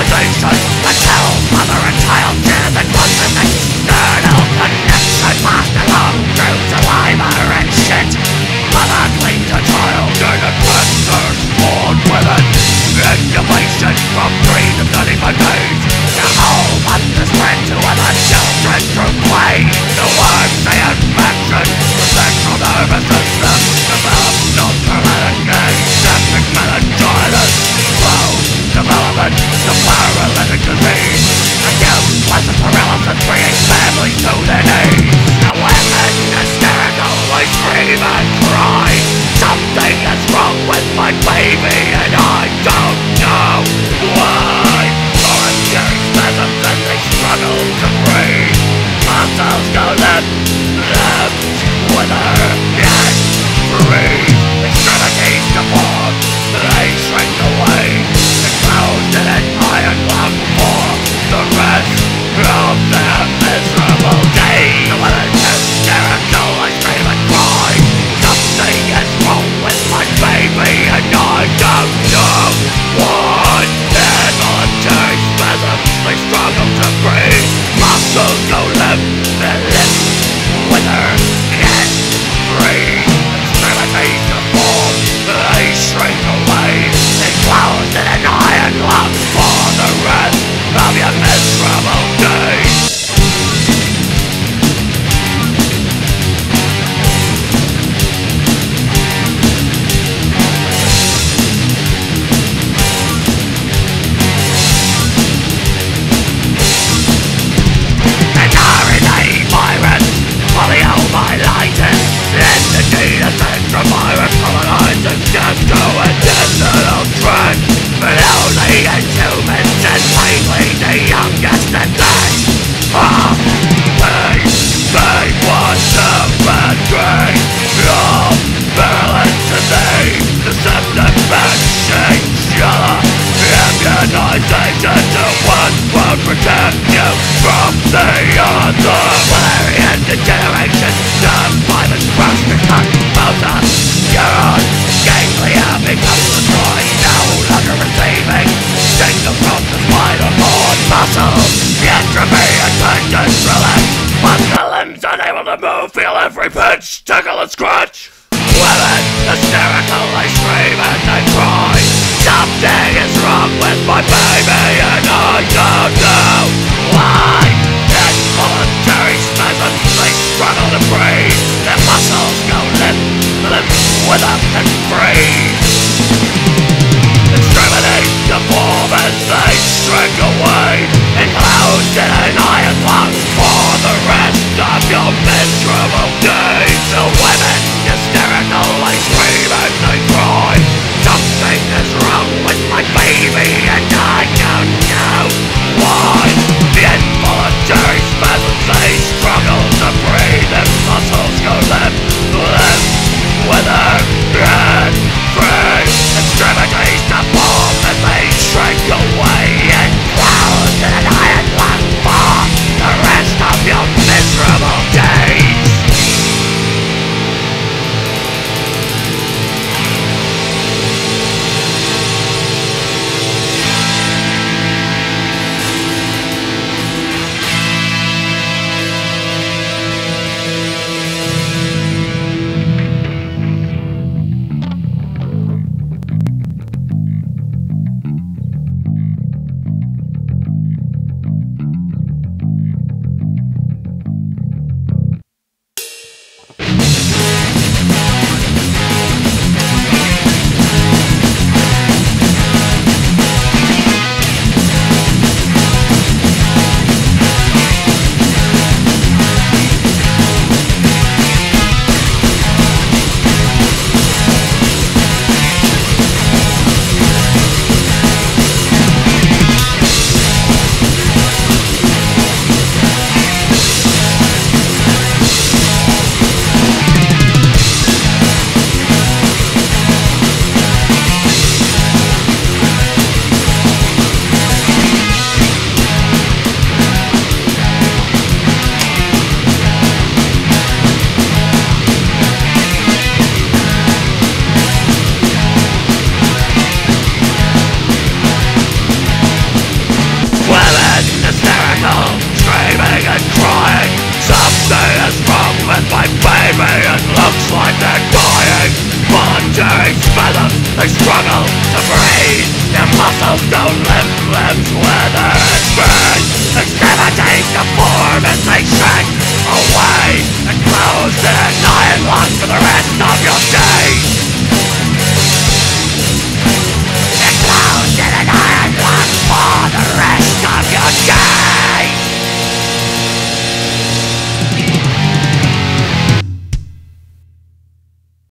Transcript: Civilization, a tell mother and child did and consummate. Nerdal connection, master love, true survivor and shit. Mother claimed a child and a cancer born with it. Innovation from greed of not even days. The home and the spread to other children through play. The worms they infection, the sexual nervous system, the abnormal gaze, septic meningitis, slow development, the paralytic disease, the useless and paralysis bringing families to their knees. The women hysterically scream and cry, something is wrong with my baby and I don't know why. Voluntary spasms and they struggle to breathe. Muscles go limp, wither, dead, breathe. Extremities deform, they shrink away. Exposed in an iron lung for the rest of their miserable days. The women hysterical, I scream and cry. Something is wrong with my baby and I don't know why. Involuntary spasms, they struggle to breathe. Muscles go limp, their lips wither, dead, breathe. Extremities deform, they shrink away. Exposed in an iron lung for the rest of your miserable days. Something is wrong with my face. Don't live, with its burn. Exterminate the form as they shrink away, and close the eye and lock for the rest of your day.